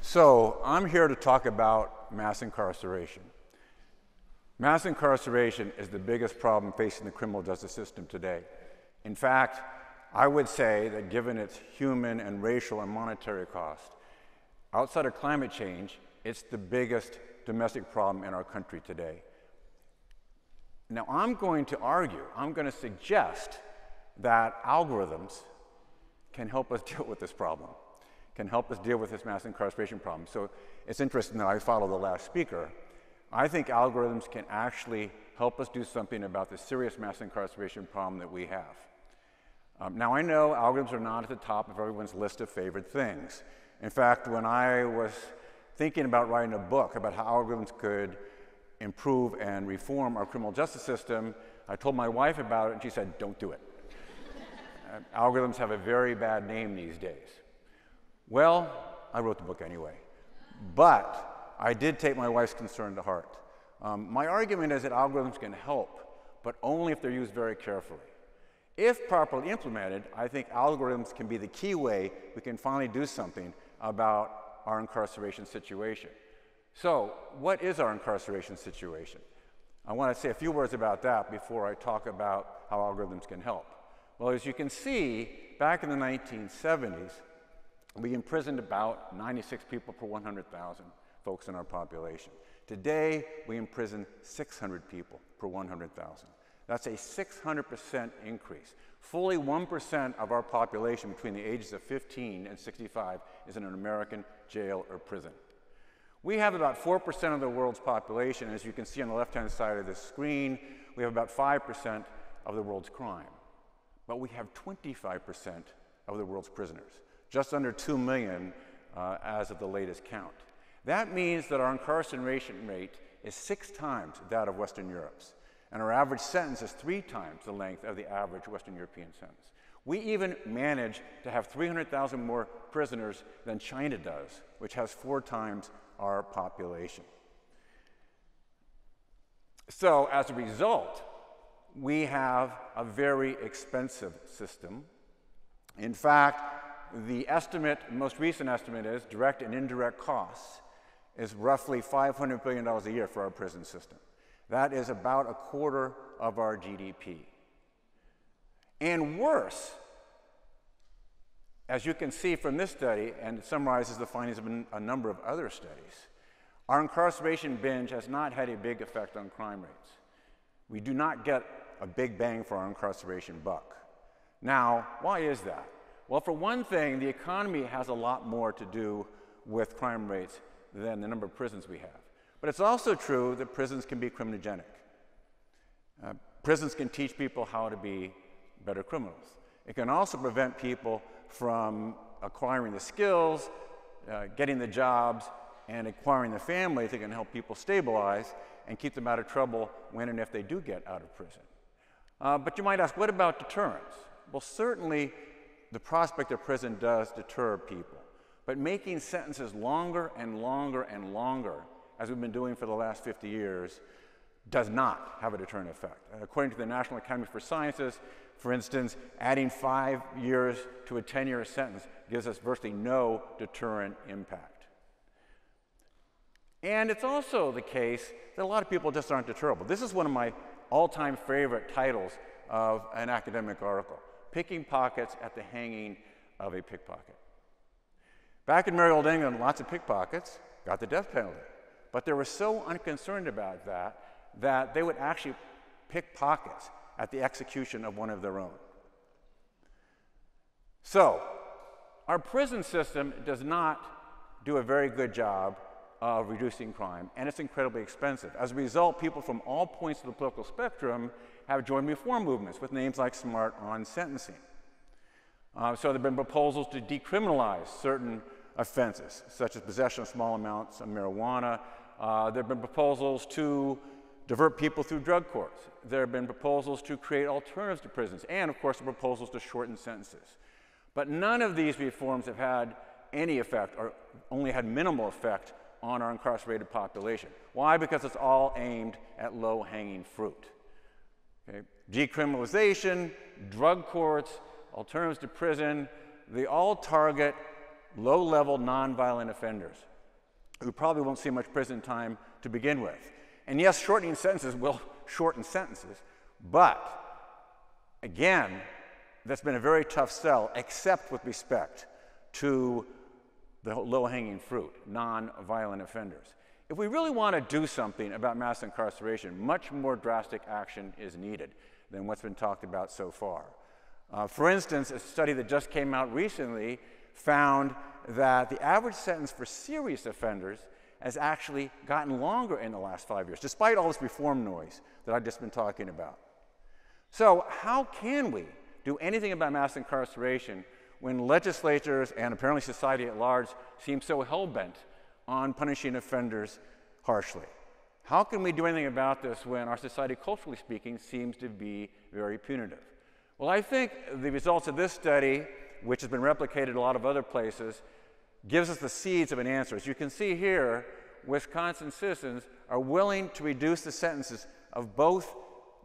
So I'm here to talk about mass incarceration. Mass incarceration is the biggest problem facing the criminal justice system today. In fact, I would say that given its human and racial and monetary cost, outside of climate change, it's the biggest domestic problem in our country today. Now I'm going to suggest that algorithms can help us deal with this problem. Can help us deal with this mass incarceration problem. So it's interesting that I follow the last speaker. I think algorithms can actually help us do something about the serious mass incarceration problem that we have. Now I know algorithms are not at the top of everyone's list of favorite things. In fact, when I was thinking about writing a book about how algorithms could improve and reform our criminal justice system, I told my wife about it and she said, don't do it. Algorithms have a very bad name these days. Well, I wrote the book anyway, but I did take my wife's concern to heart. My argument is that algorithms can help, but only if they're used very carefully. If properly implemented, I think algorithms can be the key way we can finally do something about our incarceration situation. So, what is our incarceration situation? I want to say a few words about that before I talk about how algorithms can help. Well, as you can see, back in the 1970s, we imprisoned about 96 people per 100,000 folks in our population. Today, we imprison 600 people per 100,000. That's a 600% increase. Fully 1% of our population between the ages of 15 and 65 is in an American jail or prison. We have about 4% of the world's population. As you can see on the left-hand side of this screen, we have about 5% of the world's crime. But we have 25% of the world's prisoners. Just under 2 million as of the latest count. That means that our incarceration rate is 6 times that of Western Europe's, and our average sentence is 3 times the length of the average Western European sentence. We even manage to have 300,000 more prisoners than China does, which has 4 times our population. So as a result, we have a very expensive system. In fact, the estimate, most recent estimate is, direct and indirect costs, is roughly $500 billion a year for our prison system. That is about 1/4 of our GDP. And worse, as you can see from this study, and it summarizes the findings of a number of other studies, our incarceration binge has not had a big effect on crime rates. We do not get a big bang for our incarceration buck. Now, why is that? Well, for one thing, the economy has a lot more to do with crime rates than the number of prisons we have. But it's also true that prisons can be criminogenic. Prisons can teach people how to be better criminals. It can also prevent people from acquiring the skills, getting the jobs, and acquiring the family that can help people stabilize and keep them out of trouble when and if they do get out of prison. But you might ask, what about deterrence? Well, certainly, the prospect of prison does deter people, but making sentences longer and longer and longer, as we've been doing for the last 50 years, does not have a deterrent effect. According to the National Academy for Sciences, for instance, adding 5 years to a 10-year sentence gives us virtually no deterrent impact. And it's also the case that a lot of people just aren't deterrable. This is one of my all-time favorite titles of an academic article: Picking Pockets at the Hanging of a Pickpocket. Back in merry old England, lots of pickpockets got the death penalty, but they were so unconcerned about that that they would actually pick pockets at the execution of one of their own. So our prison system does not do a very good job of reducing crime, and it's incredibly expensive. As a result, people from all points of the political spectrum have joined reform movements with names like Smart on Sentencing. So there have been proposals to decriminalize certain offenses, such as possession of small amounts of marijuana. There have been proposals to divert people through drug courts. There have been proposals to create alternatives to prisons, and of course, the proposals to shorten sentences. But none of these reforms have had any effect, or only had minimal effect, on our incarcerated population. Why? Because it's all aimed at low-hanging fruit. Okay? Decriminalization, drug courts, alternatives to prison, they all target low-level, nonviolent offenders who probably won't see much prison time to begin with. And yes, shortening sentences will shorten sentences, but again, that's been a very tough sell, except with respect to the low-hanging fruit, non-violent offenders. If we really want to do something about mass incarceration, much more drastic action is needed than what's been talked about so far. For instance, a study that just came out recently found that the average sentence for serious offenders has actually gotten longer in the last 5 years, despite all this reform noise that I've just been talking about. So how can we do anything about mass incarceration when legislatures and apparently society at large seem so hell-bent on punishing offenders harshly? How can we do anything about this when our society, culturally speaking, seems to be very punitive? Well, I think the results of this study, which has been replicated a lot of other places, gives us the seeds of an answer. As you can see here, Wisconsin citizens are willing to reduce the sentences of both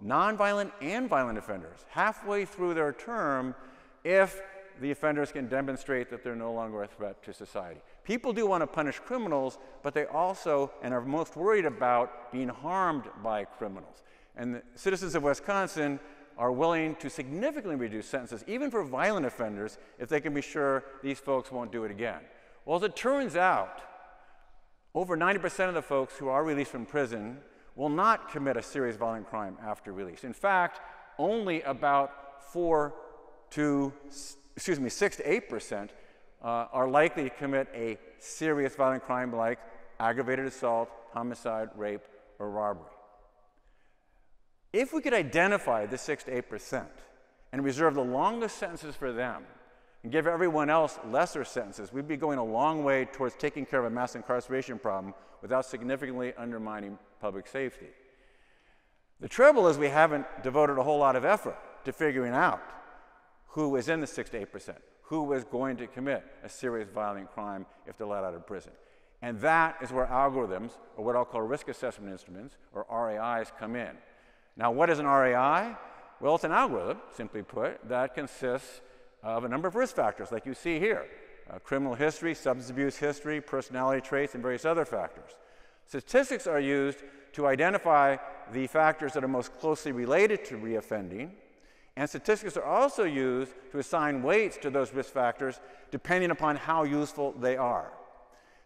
nonviolent and violent offenders halfway through their term if the offenders can demonstrate that they're no longer a threat to society. People do want to punish criminals, but they also and are most worried about being harmed by criminals. And the citizens of Wisconsin are willing to significantly reduce sentences, even for violent offenders, if they can be sure these folks won't do it again. Well, as it turns out, over 90% of the folks who are released from prison will not commit a serious violent crime after release. In fact, only about 6 to 8% are likely to commit a serious violent crime like aggravated assault, homicide, rape, or robbery. If we could identify the 6 to 8% and reserve the longest sentences for them and give everyone else lesser sentences, we'd be going a long way towards taking care of a mass incarceration problem without significantly undermining public safety. The trouble is we haven't devoted a whole lot of effort to figuring out who is in the 6 to 8%, who is going to commit a serious violent crime if they're let out of prison. And that is where algorithms, or what I'll call risk assessment instruments, or RAIs, come in. Now, what is an RAI? Well, it's an algorithm, simply put, that consists of a number of risk factors, like you see here. Criminal history, substance abuse history, personality traits, and various other factors. Statistics are used to identify the factors that are most closely related to reoffending, and statistics are also used to assign weights to those risk factors depending upon how useful they are.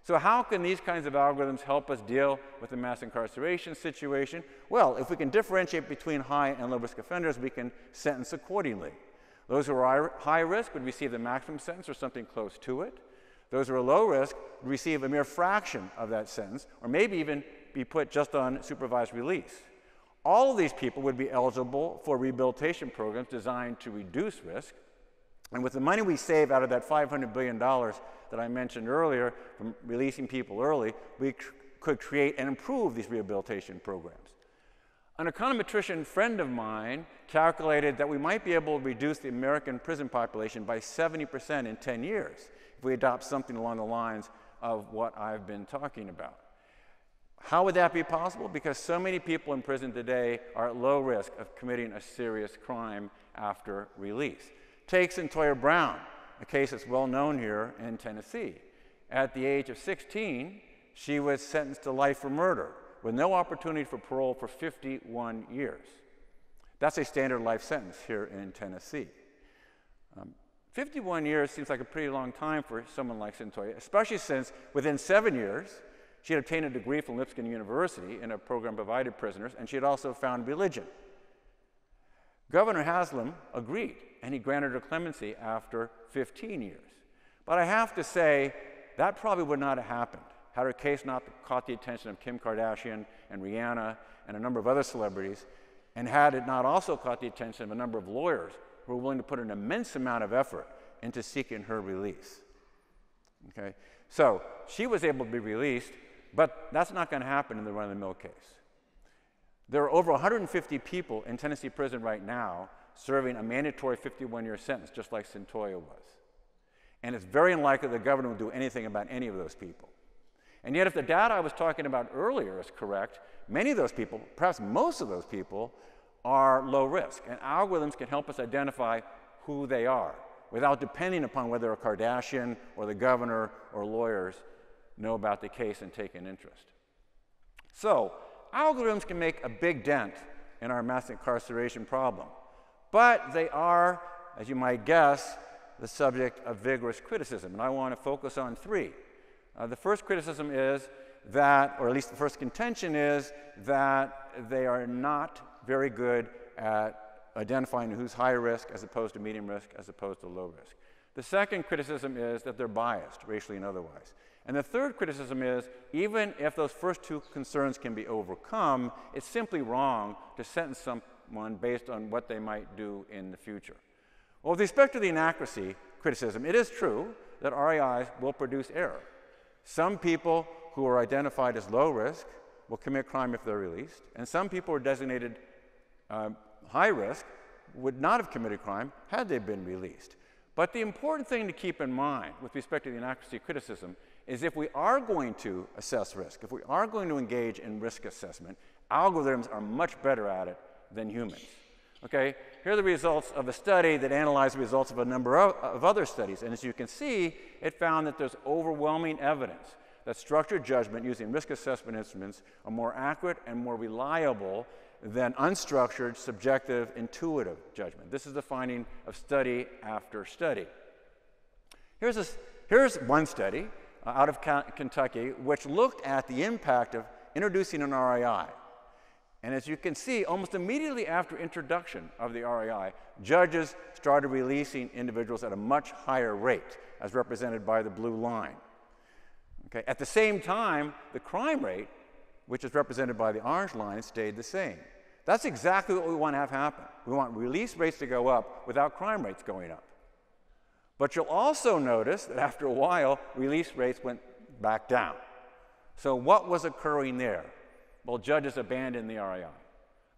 So how can these kinds of algorithms help us deal with the mass incarceration situation? Well, if we can differentiate between high and low risk offenders, we can sentence accordingly. Those who are high risk would receive the maximum sentence or something close to it. Those who are low risk would receive a mere fraction of that sentence, or maybe even be put just on supervised release. All of these people would be eligible for rehabilitation programs designed to reduce risk. And with the money we save out of that $500 billion that I mentioned earlier from releasing people early, we could create and improve these rehabilitation programs. An econometrician friend of mine calculated that we might be able to reduce the American prison population by 70% in 10 years if we adopt something along the lines of what I've been talking about. How would that be possible? Because so many people in prison today are at low risk of committing a serious crime after release. Take Cyntoia Brown, a case that's well known here in Tennessee. At the age of 16, she was sentenced to life for murder with no opportunity for parole for 51 years. That's a standard life sentence here in Tennessee. 51 years seems like a pretty long time for someone like Cyntoia, especially since within 7 years, she had obtained a degree from Lipscomb University in a program provided prisoners, and she had also found religion. Governor Haslam agreed, and he granted her clemency after 15 years. But I have to say, that probably would not have happened had her case not caught the attention of Kim Kardashian and Rihanna and a number of other celebrities, and had it not also caught the attention of a number of lawyers who were willing to put an immense amount of effort into seeking her release. Okay? So she was able to be released, but that's not going to happen in the run-of-the-mill case. There are over 150 people in Tennessee prison right now serving a mandatory 51-year sentence, just like Cyntoia was. And it's very unlikely the governor will do anything about any of those people. And yet, if the data I was talking about earlier is correct, many of those people, perhaps most of those people, are low risk. And algorithms can help us identify who they are without depending upon whether a Kardashian or the governor or lawyers know about the case and take an interest. So, algorithms can make a big dent in our mass incarceration problem, but they are, as you might guess, the subject of vigorous criticism, and I want to focus on three. The first criticism is that, or at least the first contention is, that they are not very good at identifying who's high risk as opposed to medium risk as opposed to low risk. The second criticism is that they're biased, racially and otherwise. And the third criticism is, even if those first two concerns can be overcome, it's simply wrong to sentence someone based on what they might do in the future. Well, with respect to the inaccuracy criticism, it is true that RAIs will produce error. Some people who are identified as low risk will commit crime if they're released, and some people who are designated high risk would not have committed crime had they been released. But the important thing to keep in mind with respect to the inaccuracy criticism is if we are going to assess risk, if we are going to engage in risk assessment, algorithms are much better at it than humans. Okay, here are the results of a study that analyzed the results of a number of other studies, and as you can see, it found that there's overwhelming evidence that structured judgment using risk assessment instruments are more accurate and more reliable than unstructured, subjective, intuitive judgment. This is the finding of study after study. Here's one study out of Kentucky, which looked at the impact of introducing an RAI. And as you can see, almost immediately after introduction of the RAI, judges started releasing individuals at a much higher rate, as represented by the blue line. Okay. At the same time, the crime rate, which is represented by the orange line, stayed the same. That's exactly what we want to have happen. We want release rates to go up without crime rates going up. But you'll also notice that after a while, release rates went back down. So what was occurring there? Well, judges abandoned the RAI.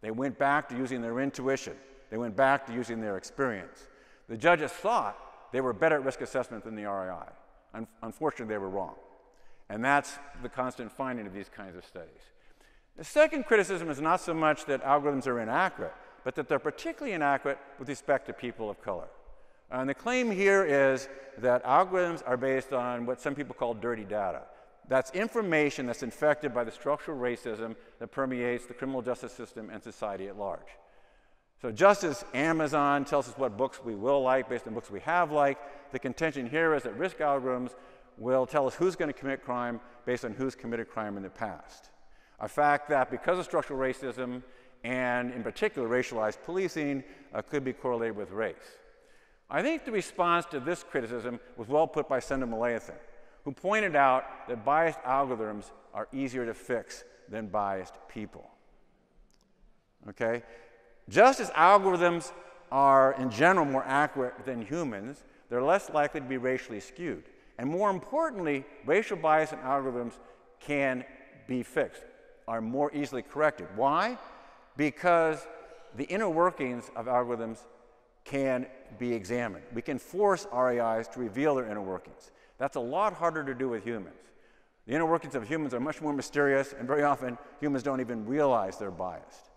They went back to using their intuition. They went back to using their experience. The judges thought they were better at risk assessment than the RAI. Unfortunately, they were wrong. And that's the constant finding of these kinds of studies. The second criticism is not so much that algorithms are inaccurate, but that they're particularly inaccurate with respect to people of color. And the claim here is that algorithms are based on what some people call dirty data. That's information that's infected by the structural racism that permeates the criminal justice system and society at large. So just as Amazon tells us what books we will like based on books we have liked, the contention here is that risk algorithms will tell us who's going to commit crime based on who's committed crime in the past. A fact that, because of structural racism and, in particular, racialized policing, could be correlated with race. I think the response to this criticism was well put by Senda Maleithan, who pointed out that biased algorithms are easier to fix than biased people. Okay? Just as algorithms are, in general, more accurate than humans, they're less likely to be racially skewed. And more importantly, racial bias in algorithms can be fixed, are more easily corrected. Why? Because the inner workings of algorithms can be examined. We can force RAIs to reveal their inner workings. That's a lot harder to do with humans. The inner workings of humans are much more mysterious, and very often humans don't even realize they're biased.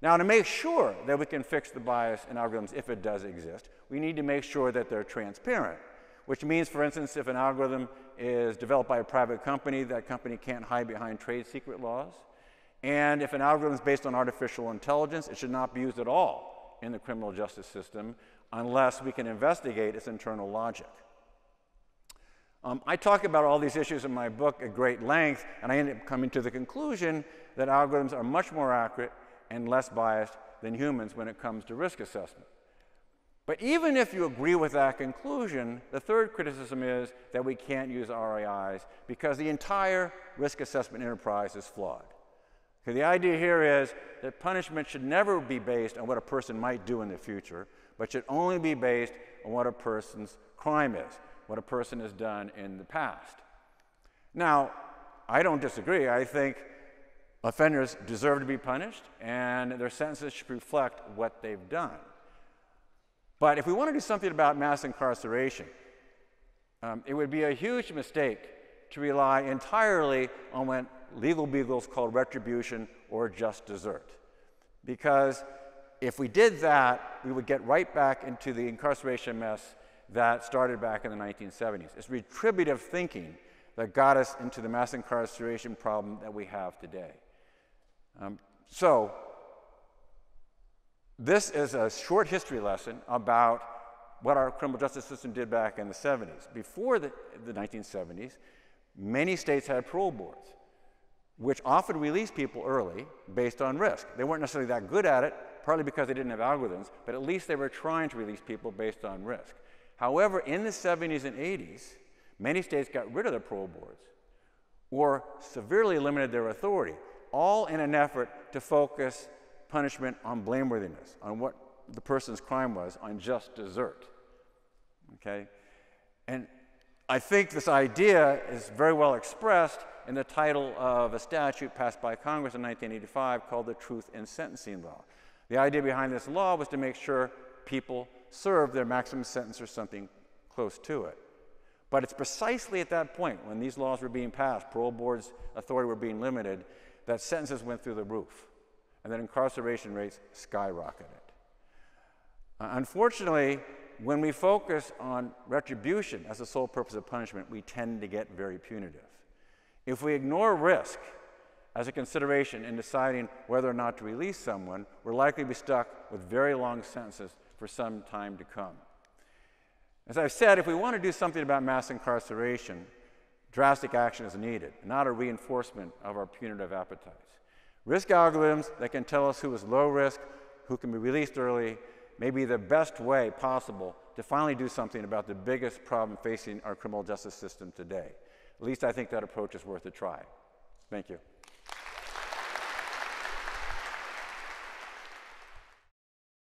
Now, to make sure that we can fix the bias in algorithms, if it does exist, we need to make sure that they're transparent, which means, for instance, if an algorithm is developed by a private company, that company can't hide behind trade secret laws. And if an algorithm is based on artificial intelligence, it should not be used at all in the criminal justice system unless we can investigate its internal logic. I talk about all these issues in my book at great length, and I end up coming to the conclusion that algorithms are much more accurate and less biased than humans when it comes to risk assessment. But even if you agree with that conclusion, the third criticism is that we can't use RAIs because the entire risk assessment enterprise is flawed. So the idea here is that punishment should never be based on what a person might do in the future, but should only be based on what a person's crime is, what a person has done in the past. Now, I don't disagree. I think Offenders deserve to be punished, and their sentences should reflect what they've done. But if we want to do something about mass incarceration, it would be a huge mistake to rely entirely on what legal beagles call retribution or just desert. Because if we did that, we would get right back into the incarceration mess that started back in the 1970s. It's retributive thinking that got us into the mass incarceration problem that we have today. So this is a short history lesson about what our criminal justice system did back in the 70s. Before the 1970s, many states had parole boards, which often released people early based on risk. They weren't necessarily that good at it, partly because they didn't have algorithms, but at least they were trying to release people based on risk. However, in the 70s and 80s, many states got rid of their parole boards or severely limited their authority, all in an effort to focus punishment on blameworthiness, on what the person's crime was, on just desert. Okay? And I think this idea is very well expressed in the title of a statute passed by Congress in 1985 called the Truth in Sentencing Law. The idea behind this law was to make sure people served their maximum sentence or something close to it. But it's precisely at that point, when these laws were being passed, parole boards' authority were being limited, that sentences went through the roof, and that incarceration rates skyrocketed. Unfortunately, when we focus on retribution as the sole purpose of punishment, we tend to get very punitive. If we ignore risk as a consideration in deciding whether or not to release someone, we're likely to be stuck with very long sentences for some time to come. As I've said, if we want to do something about mass incarceration, drastic action is needed, not a reinforcement of our punitive appetites. Risk algorithms that can tell us who is low risk, who can be released early, may be the best way possible to finally do something about the biggest problem facing our criminal justice system today. At least I think that approach is worth a try. Thank you.